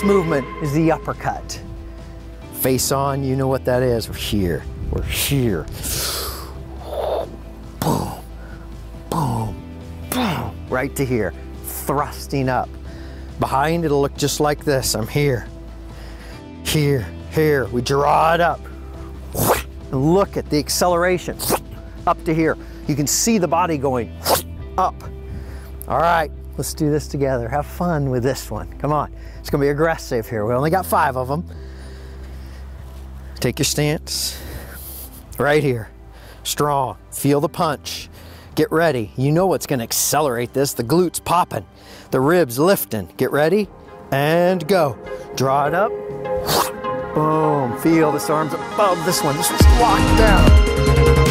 First movement is the uppercut. Face on, you know what that is. We're here, we're here. Boom, boom, boom. Right to here, thrusting up. Behind, it'll look just like this. I'm here, here, here. We draw it up. And look at the acceleration, up to here. You can see the body going up. All right, let's do this together. Have fun with this one. Come on, it's gonna be aggressive here. We only got 5 of them. Take your stance, right here. Strong, feel the punch. Get ready, you know what's gonna accelerate this. The glutes popping, the ribs lifting. Get ready, and go. Draw it up, boom. Feel this arm's above this one. This one's locked down.